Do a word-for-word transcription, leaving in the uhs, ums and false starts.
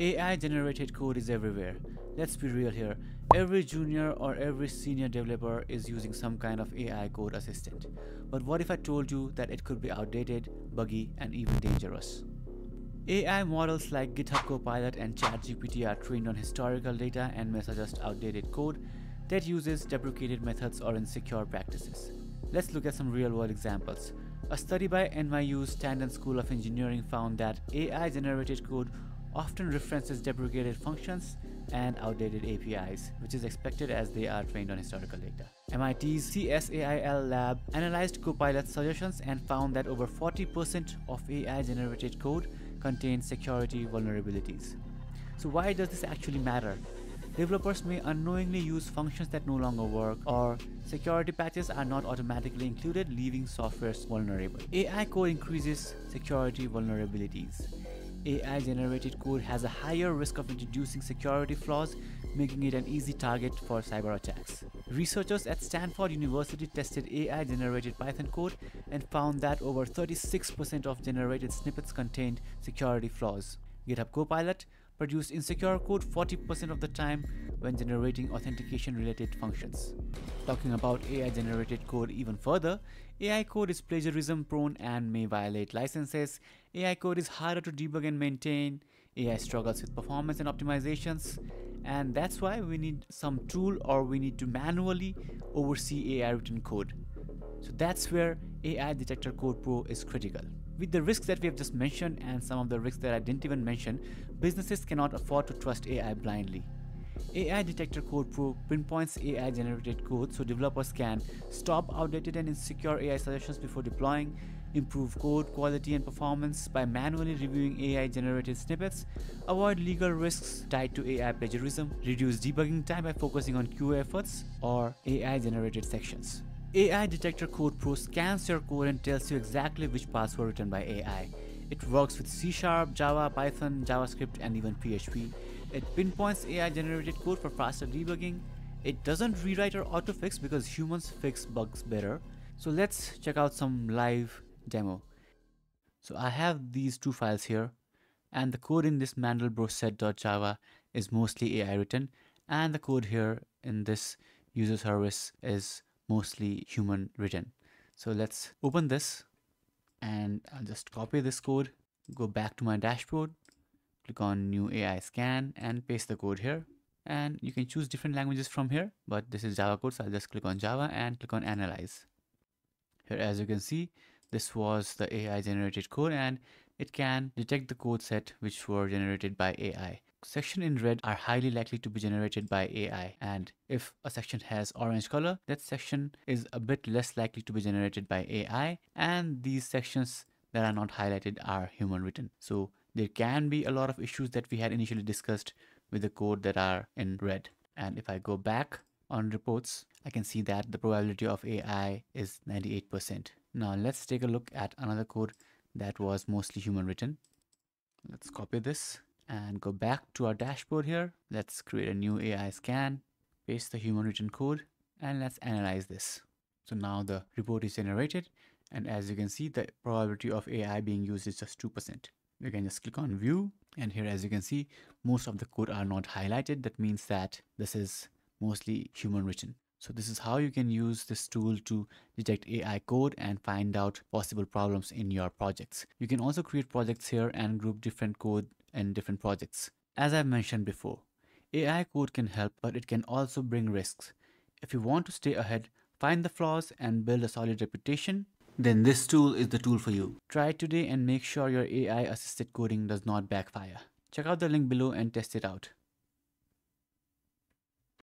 A I-generated code is everywhere. Let's be real here. Every junior or every senior developer is using some kind of A I code assistant. But what if I told you that it could be outdated, buggy, and even dangerous? A I models like GitHub Copilot and ChatGPT are trained on historical data and may suggest outdated code that uses deprecated methods or insecure practices. Let's look at some real-world examples. A study by N Y U's Tandon School of Engineering found that A I-generated code often references deprecated functions and outdated A P Is, which is expected as they are trained on historical data. M I T's C S A I L lab analyzed Copilot suggestions and found that over forty percent of A I-generated code contains security vulnerabilities. So why does this actually matter? Developers may unknowingly use functions that no longer work, or security patches are not automatically included, leaving software vulnerable. A I code increases security vulnerabilities. A I-generated code has a higher risk of introducing security flaws, making it an easy target for cyber attacks. Researchers at Stanford University tested A I-generated Python code and found that over thirty-six percent of generated snippets contained security flaws. GitHub Copilot produced insecure code forty percent of the time when generating authentication-related functions. Talking about A I-generated code even further, A I code is plagiarism-prone and may violate licenses. A I code is harder to debug and maintain. A I struggles with performance and optimizations. And that's why we need some tool, or we need to manually oversee A I-written code. So that's where A I Detector Code Pro is critical. With the risks that we have just mentioned and some of the risks that I didn't even mention, businesses cannot afford to trust A I blindly. A I Detector Code Pro pinpoints A I-generated code so developers can stop outdated and insecure A I suggestions before deploying, improve code quality and performance by manually reviewing A I-generated snippets, avoid legal risks tied to A I plagiarism, reduce debugging time by focusing on Q A efforts or A I-generated sections. A I Detector Code Pro scans your code and tells you exactly which parts were written by A I. It works with C sharp, Java, Python, JavaScript, and even P H P. It pinpoints A I-generated code for faster debugging. It doesn't rewrite or autofix because humans fix bugs better. So let's check out some live demo. So I have these two files here, and the code in this Mandelbrot Set dot java is mostly A I written, and the code here in this user service is mostly human written. So let's open this, and I'll just copy this code, go back to my dashboard, click on new A I scan and paste the code here. And you can choose different languages from here, but this is Java code, so I'll just click on Java and click on analyze. Here, as you can see, this was the A I generated code, and it can detect the code set which were generated by A I. Sections in red are highly likely to be generated by A I, and if a section has orange color, that section is a bit less likely to be generated by A I, and these sections that are not highlighted are human written. So there can be a lot of issues that we had initially discussed with the code that are in red. And if I go back on reports, I can see that the probability of A I is ninety-eight percent. Now let's take a look at another code that was mostly human written. Let's copy this and go back to our dashboard here. Let's create a new A I scan, paste the human written code, and let's analyze this. So now the report is generated, and as you can see, the probability of A I being used is just two percent. We can just click on view, and here, as you can see, most of the code are not highlighted. That means that this is mostly human written. So this is how you can use this tool to detect A I code and find out possible problems in your projects. You can also create projects here and group different code and different projects. As I've mentioned before, A I code can help, but it can also bring risks. If you want to stay ahead, find the flaws and build a solid reputation, then this tool is the tool for you. Try it today and make sure your A I-assisted coding does not backfire. Check out the link below and test it out.